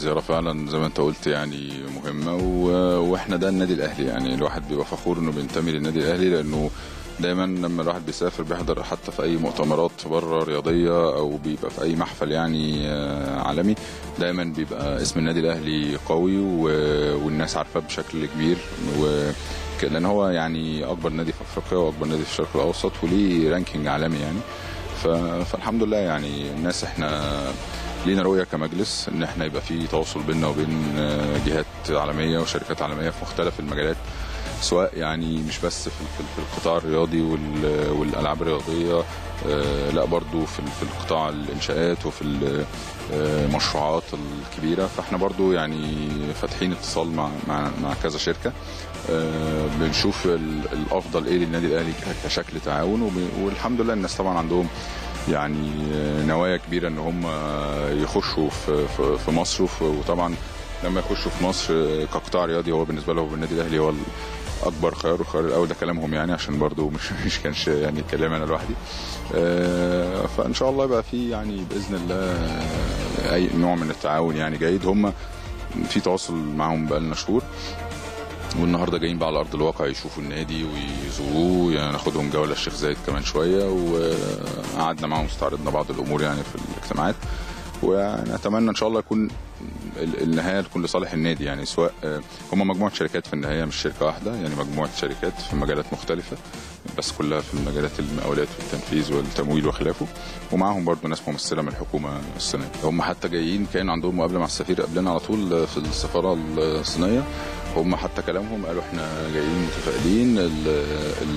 زيارة فعلا زي ما انت قلت يعني مهمة، واحنا ده النادي الاهلي، يعني الواحد بيبقى فخور انه بينتمي للنادي الاهلي، لانه دايما لما الواحد بيسافر بيحضر حتى في اي مؤتمرات بره رياضيه او بيبقى في اي محفل يعني عالمي، دايما بيبقى اسم النادي الاهلي قوي والناس عارفاه بشكل كبير، لان هو يعني اكبر نادي في افريقيا واكبر نادي في الشرق الاوسط وليه رانكينج عالمي يعني. فالحمد لله يعني الناس، احنا لينا رؤيه كمجلس ان احنا يبقى في تواصل بيننا وبين جهات عالميه وشركات عالميه في مختلف المجالات، سواء يعني مش بس في القطاع الرياضي والالعاب الرياضيه، لا برضو في القطاع الانشاءات وفي المشروعات الكبيره. فاحنا برضو يعني فاتحين اتصال مع كذا شركه، بنشوف الافضل ايه للنادي الاهلي كشكل تعاون، والحمد لله الناس طبعا عندهم يعني نوايا كبيره ان هم يخشوا في مصر، وطبعا لما يخشوا في مصر كقطاع رياضي هو بالنسبه له النادي الاهلي هو اكبر خيار والخيار الاول، ده كلامهم يعني، عشان برضو مش كانش يعني كلام انا لوحدي. فان شاء الله يبقى في يعني باذن الله اي نوع من التعاون يعني جيد. هم في تواصل معهم بقالنا شهور، والنهارده جايين بقى على ارض الواقع يشوفوا النادي ويزوروه، يعني ناخدهم جوله الشيخ زايد كمان شويه، وقعدنا معاهم استعرضنا بعض الامور يعني في الاجتماعات، ونتمنى ان شاء الله يكون النهايه تكون لصالح النادي، يعني سواء هم مجموعه شركات في النهايه مش شركه واحده، يعني مجموعه شركات في مجالات مختلفه بس كلها في مجالات المقاولات والتنفيذ والتمويل وخلافه، ومعهم برضو ناس ممثله من الحكومه الصينيه. هم حتى جايين كان عندهم مقابله مع السفير قبلنا على طول في السفاره الصينيه، هم حتى كلامهم قالوا احنا جايين متفائلين،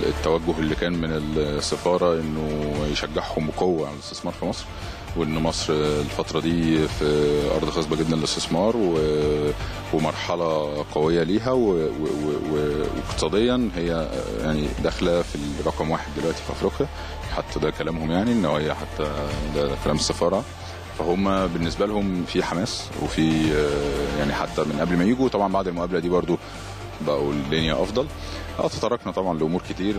التوجه اللي كان من السفاره انه يشجعهم بقوه على الاستثمار في مصر، وان مصر الفتره دي في ارض خصبه جدا للاستثمار ومرحله قويه ليها، واقتصاديا هي يعني داخله في الرقم 1 دلوقتي في افريقيا، حتى ده كلامهم يعني النوايا، حتى ده كلام السفاره. فهم بالنسبه لهم في حماس، وفي يعني حتى من قبل ما يجوا طبعا بعد المقابله دي برضو بقوا الدنيا افضل. تطرقنا طبعا لامور كتير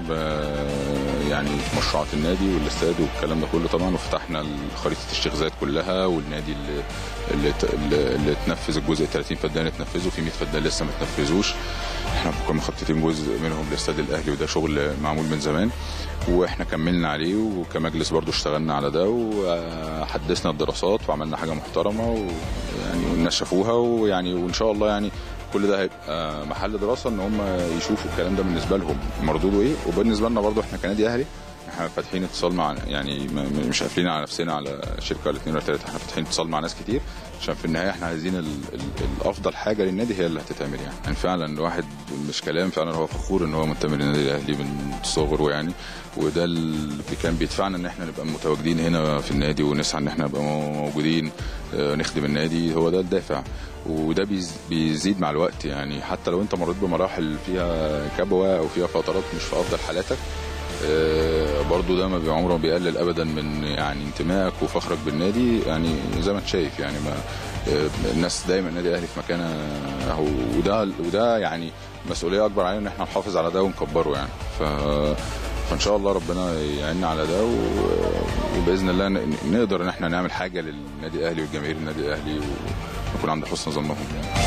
يعني مشروعات النادي والاستاد والكلام ده كله طبعا، وفتحنا خريطه الشيخ زايد كلها، والنادي اللي اتنفذ الجزء 30 فدان اتنفذوا، في 100 فدان لسه ما اتنفذوش. احنا كنا مخططين جزء منهم للاستاد الاهلي، وده شغل معمول من زمان واحنا كملنا عليه، وكمجلس برضو اشتغلنا على ده وحدثنا الدراسات وعملنا حاجه محترمه ويعني والناس شافوها، ويعني وان شاء الله يعني كل ده هيبقى محل دراسه ان هم يشوفوا الكلام ده بالنسبه لهم مردوده ايه، وبالنسبه لنا برضو احنا كنادي اهلي احنا فاتحين اتصال مع يعني مش قافلين على نفسنا على شركه ولا اثنين ولا ثلاثه، احنا فاتحين اتصال مع ناس كتير، عشان في النهايه احنا عايزين الافضل حاجه للنادي هي اللي هتتعمل يعني فعلا الواحد مش كلام، فعلا هو فخور ان هو منتمي للنادي الاهلي من صغره يعني، وده اللي كان بيدفعنا ان احنا نبقى متواجدين هنا في النادي، ونسعى ان احنا نبقى موجودين نخدم النادي، هو ده الدافع، وده بيزيد مع الوقت يعني. حتى لو انت مريت بمراحل فيها كبوه او فيها فترات مش في افضل حالاتك، برضو ده ما عمره بيقلل ابدا من يعني انتمائك وفخرك بالنادي، يعني زي ما انت شايف يعني ما الناس دايما النادي الاهلي في مكانه اهو، وده يعني مسؤوليه اكبر علينا ان احنا نحافظ على ده ونكبره يعني. فان شاء الله ربنا يعيننا على ده، وباذن الله نقدر ان احنا نعمل حاجه للنادي الاهلي والجماهير النادي الاهلي، ونكون عند حسن ظنهم يعني.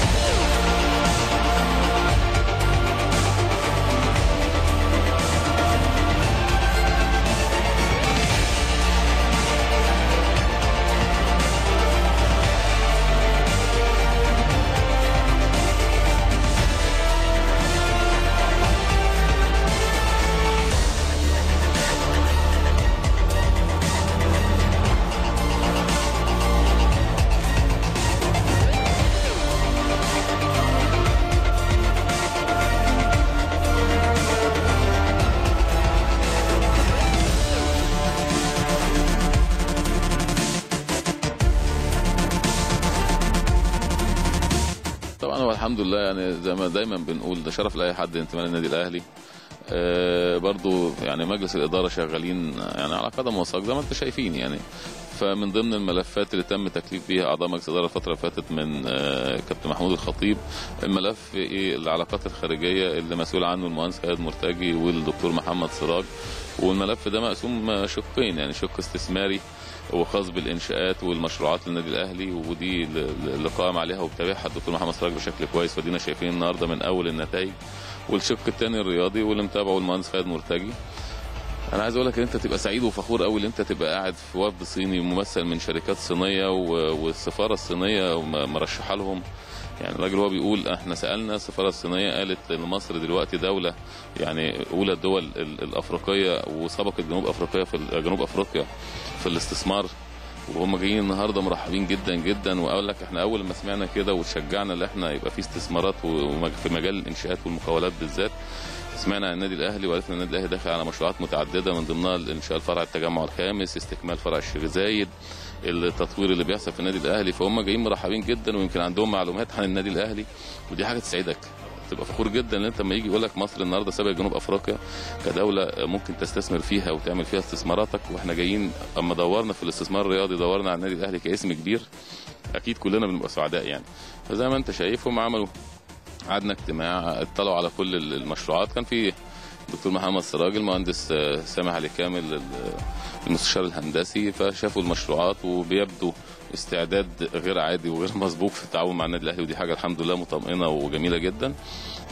الحمد لله يعني زي ما دايما بنقول ده شرف لاي حد انتماء للنادي الاهلي. برضو يعني مجلس الاداره شغالين يعني على قدم وساق زي ما انتم شايفين يعني، فمن ضمن الملفات اللي تم تكليف بيها اعضاء مجلس الاداره الفتره اللي فاتت من كابتن محمود الخطيب الملف العلاقات الخارجيه اللي مسؤول عنه المهندس هياد مرتجي والدكتور محمد سراج، والملف ده مقسوم شقين، يعني شق استثماري وخاص بالانشاءات والمشروعات للنادي الاهلي، ودي اللي قام عليها وبتابعها الدكتور محمد سراج بشكل كويس، ودينا شايفين النهارده من اول النتائج. والشق الثاني الرياضي واللي متابعه المهندس خالد مرتجي. انا عايز اقول لك ان انت تبقى سعيد وفخور قوي ان انت تبقى قاعد في وفد صيني ممثل من شركات صينيه والسفاره الصينيه مرشحه لهم. يعني الراجل هو بيقول احنا سالنا السفاره الصينيه قالت ان مصر دلوقتي دوله يعني اولى الدول الافريقيه وسبقت جنوب افريقيا في الاستثمار، وهم جايين النهارده مرحبين جدا جدا. واقول لك احنا اول ما سمعنا كده وتشجعنا ان احنا يبقى في استثمارات في مجال الانشاءات والمقاولات بالذات. سمعنا عن النادي الاهلي وعرفنا النادي الاهلي داخل على مشروعات متعدده من ضمنها انشاء فرع التجمع الخامس، استكمال فرع الشيخ زايد، التطوير اللي بيحصل في النادي الاهلي. فهم جايين مرحبين جدا ويمكن عندهم معلومات عن النادي الاهلي، ودي حاجه تسعدك، تبقى فخور جدا ان انت لما يجي يقول لك مصر النهارده سابقه جنوب افريقيا كدوله ممكن تستثمر فيها وتعمل فيها استثماراتك. واحنا جايين اما دورنا في الاستثمار الرياضي دورنا على النادي الاهلي كاسم كبير، اكيد كلنا بنبقى سعداء يعني. فزي ما انت شايفهم عملوا قعدنا اجتماع، اطلعوا على كل المشروعات. كان في الدكتور محمد سراج، المهندس سامح علي كامل المستشار الهندسي، فشافوا المشروعات وبيبدو استعداد غير عادي وغير مسبوق في التعاون مع النادي الاهلي، ودي حاجه الحمد لله مطمئنه وجميله جدا.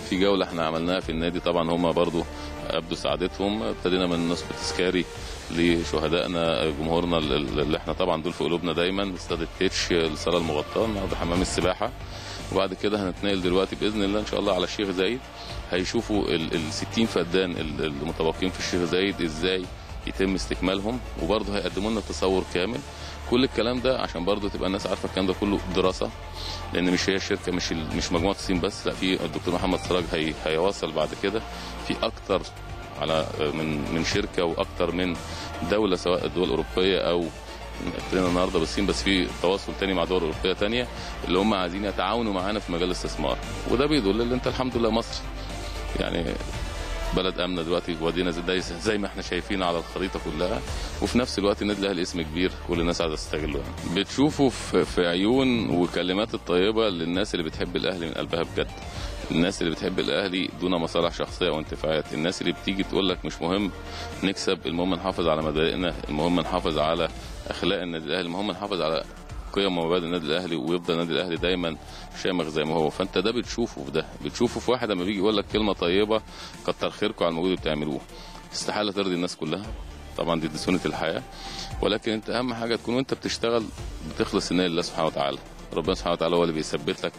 في جوله احنا عملناها في النادي، طبعا هم برضو ابدوا سعادتهم. ابتدينا من نصب تذكاري لشهدائنا جمهورنا اللي احنا طبعا دول في قلوبنا دايما، استاد التتش، الصاله المغطاه، النهارده حمام السباحه. وبعد كده هنتنقل دلوقتي باذن الله ان شاء الله على الشيخ زايد. هيشوفوا ال 60 فدان المتبقين في الشيخ زايد ازاي يتم استكمالهم، وبرضه هيقدموا لنا تصور كامل. كل الكلام ده عشان برضه تبقى الناس عارفه الكلام ده كله دراسه، لان مش هي الشركه مش مجموعه الصين بس، لا في الدكتور محمد سراج هيواصل بعد كده في اكتر على من شركه واكتر من دوله، سواء الدول الاوروبيه او ابتدينا النهارده بالصين، بس في تواصل تاني مع دول اوروبيه تانيه اللي هم عايزين يتعاونوا معانا في مجال الاستثمار. وده بيدل ان انت الحمد لله مصر يعني بلد امنه دلوقتي، وادينا زي ما احنا شايفين على الخريطه كلها، وفي نفس الوقت النادي الاهلي اسم كبير كل الناس عايزه تستغله. يعني بتشوفوا في عيون وكلمات الطيبه للناس اللي بتحب الاهلي من قلبها بجد، الناس اللي بتحب الاهلي دون مصالح شخصيه وانتفاعات، الناس اللي بتيجي تقول لك مش مهم نكسب، المهم نحافظ على مبادئنا، المهم نحافظ على اخلاق النادي الاهلي، المهم نحافظ على قيم ومبادئ النادي الاهلي، ويفضل النادي الاهلي دايما شامخ زي ما هو. فانت ده بتشوفه في ده، بتشوفه في واحد لما بيجي يقول لك كلمه طيبه كتر خيركم على المجهود اللي بتعملوه. استحاله ترضي الناس كلها طبعا، دي سنه الحياه، ولكن انت اهم حاجه تكون وانت بتشتغل بتخلص النية لله سبحانه وتعالى. ربنا سبحانه وتعالى هو اللي بيثبت لك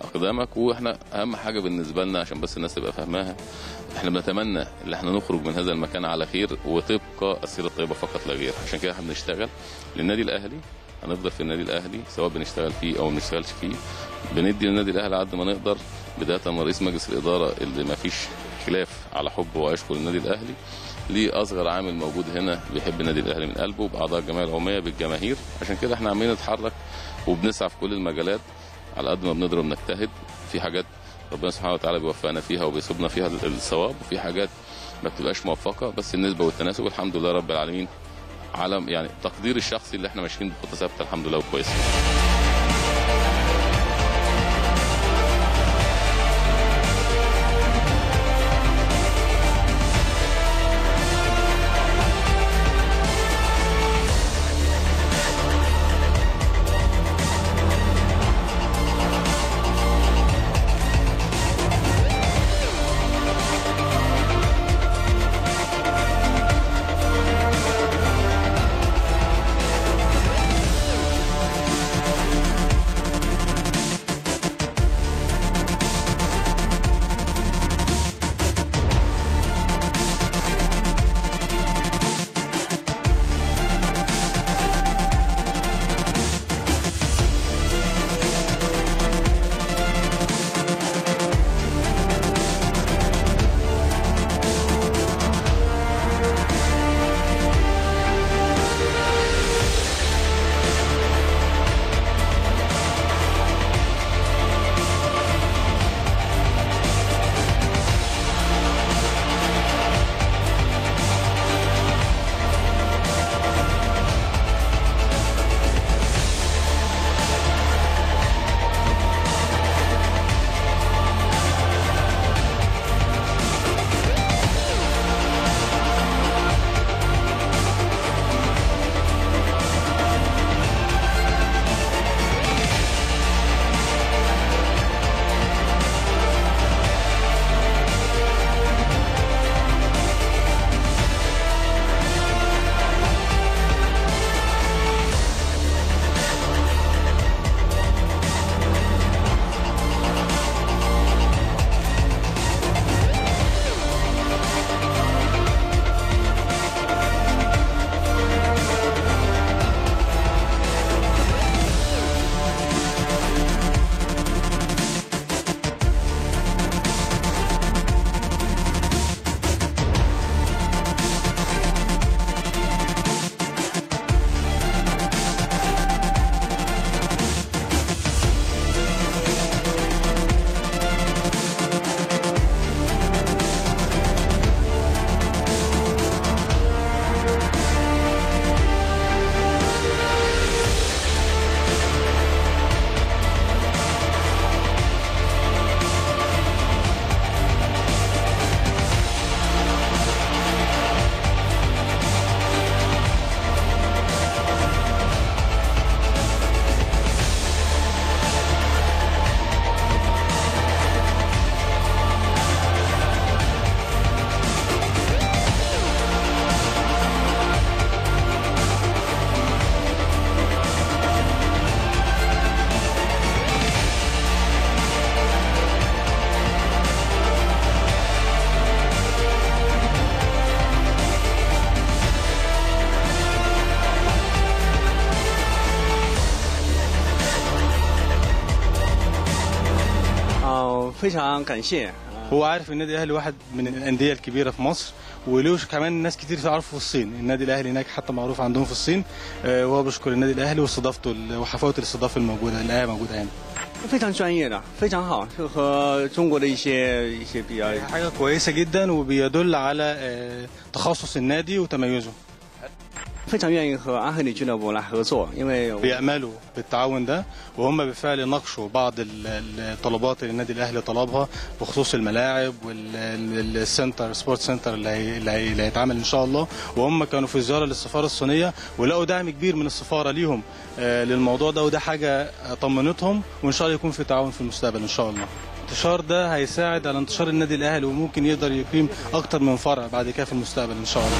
اقدامك. واحنا اهم حاجه بالنسبه لنا عشان بس الناس تبقى فاهماها، احنا بنتمنى ان احنا نخرج من هذا المكان على خير وطبق السيره الطيبه فقط لا غير. عشان كده احنا بنشتغل للنادي الاهلي، هنفضل في النادي الاهلي سواء بنشتغل فيه او ما بنشتغلش فيه، بندي للنادي الاهلي قد ما نقدر، بدايه من رئيس مجلس الاداره اللي ما فيش خلاف على حبه وعشقه للنادي الاهلي، لاصغر عامل موجود هنا بيحب النادي الاهلي من قلبه، باعضاء الجمعيه العموميه، بالجماهير. عشان كده احنا عمالين نتحرك وبنسعى في كل المجالات على قد ما بنقدر وبنجتهد. في حاجات ربنا سبحانه وتعالى بيوفقنا فيها وبيصيبنا فيها الصواب، وفي حاجات ما بتبقاش موفقه، بس النسبه والتناسب الحمد لله رب العالمين على يعني تقدير الشخصي اللي احنا ماشيين بخطه ثابته الحمد لله وكويسه. هو عارف النادي الاهلي واحد من الانديه الكبيره في مصر، ولوش كمان ناس كتير تعرفه في الصين، النادي الاهلي هناك حتى معروف عندهم في الصين، وهو بشكر النادي الاهلي واستضافته وحفاوه الاستضافه الموجوده اللي هي موجوده يعني. حاجه كويسه جدا وبيدل على تخصص النادي وتميزه. بيأملوا بالتعاون ده، وهم بالفعل ناقشوا بعض الطلبات اللي النادي الاهلي طلبها بخصوص الملاعب والسنتر سبورت سنتر اللي هيتعمل ان شاء الله، وهم كانوا في زياره للسفاره الصينيه ولقوا دعم كبير من السفاره ليهم للموضوع ده، وده حاجه طمنتهم، وان شاء الله يكون في تعاون في المستقبل ان شاء الله. الانتشار ده هيساعد على انتشار النادي الاهلي، وممكن يقدر يقيم اكتر من فرع بعد كده في المستقبل ان شاء الله.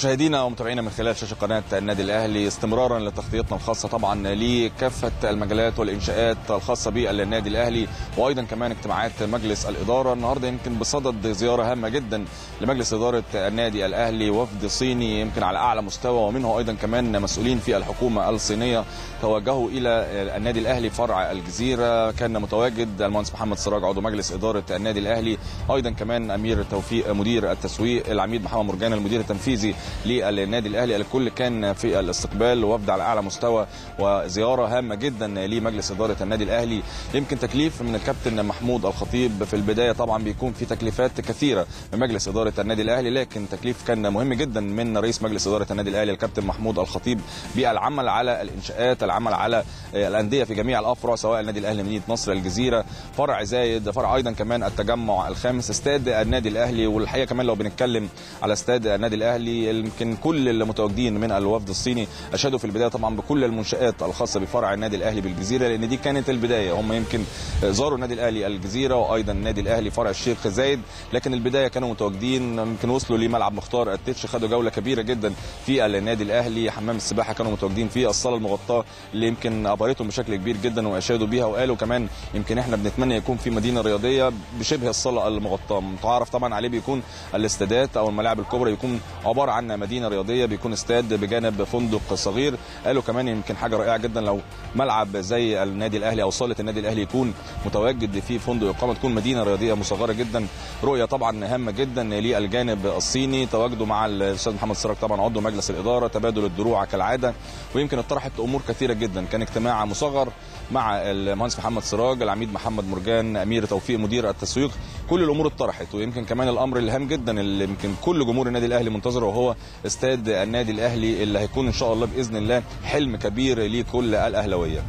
مشاهدينا ومتابعينا من خلال شاشة قناة النادي الأهلي، استمرارا لتغطيتنا الخاصة طبعا لكافة المجالات والإنشاءات الخاصة بالنادي الأهلي، وأيضا كمان اجتماعات مجلس الإدارة. النهاردة يمكن بصدد زيارة هامة جدا لمجلس إدارة النادي الأهلي، وفد صيني يمكن على أعلى مستوى، ومنه أيضا كمان مسؤولين في الحكومة الصينية توجهوا إلى النادي الأهلي فرع الجزيرة. كان متواجد المهندس محمد سراج عضو مجلس إدارة النادي الأهلي، أيضا كمان أمير توفيق مدير التسويق، العميد محمد مرجان المدير التنفيذي للنادي الاهلي. الكل كان في الاستقبال، وفد على اعلى مستوى وزياره هامه جدا لمجلس اداره النادي الاهلي. يمكن تكليف من الكابتن محمود الخطيب في البدايه، طبعا بيكون في تكليفات كثيره من مجلس اداره النادي الاهلي، لكن تكليف كان مهم جدا من رئيس مجلس اداره النادي الاهلي الكابتن محمود الخطيب بالعمل على الانشاءات، العمل على الانديه في جميع الافرع، سواء النادي الاهلي مدينه نصر، الجزيره، فرع زايد، فرع ايضا كمان التجمع الخامس، استاد النادي الاهلي. والحقيقه كمان لو بنتكلم على استاد النادي الاهلي، يمكن كل المتواجدين من الوفد الصيني اشادوا في البدايه طبعا بكل المنشآت الخاصه بفرع النادي الاهلي بالجزيره، لان دي كانت البدايه. هم يمكن زاروا النادي الاهلي الجزيره وايضا النادي الاهلي فرع الشيخ زايد، لكن البدايه كانوا متواجدين، يمكن وصلوا لملعب مختار التتش، خدوا جوله كبيره جدا في النادي الاهلي، حمام السباحه كانوا متواجدين فيه، الصاله المغطاه اللي يمكن ابهرتهم بشكل كبير جدا واشادوا بيها، وقالوا كمان يمكن احنا بنتمنى يكون في مدينه رياضيه بشبه الصاله المغطاه، متعارف طبعا عليه بيكون الاستادات او الملاعب الكبرى يكون عباره عن مدينه رياضيه، بيكون استاد بجانب فندق صغير. قالوا كمان يمكن حاجه رائعه جدا لو ملعب زي النادي الاهلي او صاله النادي الاهلي يكون متواجد في فندق اقامه، تكون مدينه رياضيه مصغره جدا. رؤيه طبعا هامه جدا للجانب الصيني، تواجده مع الاستاذ محمد سراج طبعا عضو مجلس الاداره، تبادل الدروع كالعاده، ويمكن اتطرحت امور كثيره جدا. كان اجتماع مصغر مع المهندس محمد سراج، العميد محمد مرجان، امير توفيق مدير التسويق، كل الامور اتطرحت. ويمكن كمان الامر الهام جدا اللي يمكن كل جمهور النادي الاهلي منتظره، وهو استاد النادي الاهلي اللي هيكون ان شاء الله باذن الله حلم كبير لكل الاهلاويه.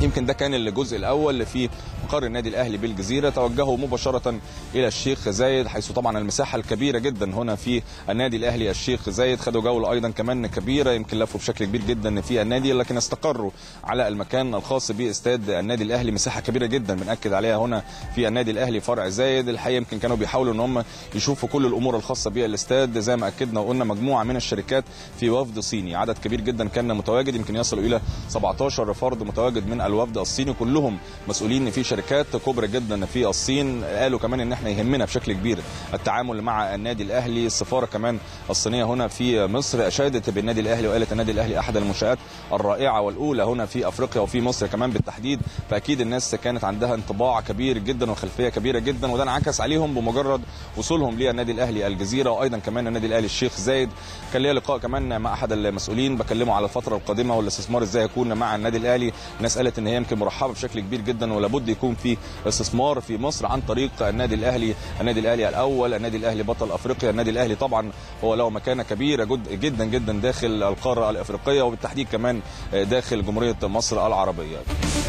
يمكن ده كان الجزء الاول اللي فيه مقر النادي الاهلي بالجزيره. توجهوا مباشره الى الشيخ زايد، حيث طبعا المساحه الكبيره جدا هنا في النادي الاهلي الشيخ زايد، خدوا جوله ايضا كمان كبيره، يمكن لفوا بشكل كبير جدا في النادي، لكن استقروا على المكان الخاص باستاد النادي الاهلي، مساحه كبيره جدا بنأكد عليها هنا في النادي الاهلي فرع زايد. الحقيقه يمكن كانوا بيحاولوا ان هم يشوفوا كل الامور الخاصه بالاستاد، زي ما اكدنا وقلنا مجموعه من الشركات في وفد صيني، عدد كبير جدا كان متواجد، يمكن يصل الى 17 فرد متواجد من الوفد الصيني، كلهم مسؤولين في شركات كبرى جدا في الصين. قالوا كمان ان احنا يهمنا بشكل كبير التعامل مع النادي الاهلي. السفاره كمان الصينيه هنا في مصر اشادت بالنادي الاهلي وقالت النادي الاهلي احد المنشات الرائعه والاولى هنا في افريقيا وفي مصر كمان بالتحديد، فاكيد الناس كانت عندها انطباع كبير جدا وخلفيه كبيره جدا، وده انعكس عليهم بمجرد وصولهم للنادي الاهلي الجزيره وايضا كمان النادي الاهلي الشيخ زايد. كان ليا لقاء كمان مع احد المسؤولين بكلمه على الفتره القادمه والاستثمار ازاي هيكون مع النادي الاهلي. الناس قالت ان هي يمكن مرحبه بشكل كبير جدا، ولا بد يكون في استثمار في مصر عن طريق النادي الاهلي، النادي الاهلي الاول، النادي الاهلي بطل افريقيا، النادي الاهلي طبعا هو له مكانه كبيره جدا جدا داخل القاره الافريقيه، وبالتحديد كمان داخل جمهوريه مصر العربيه.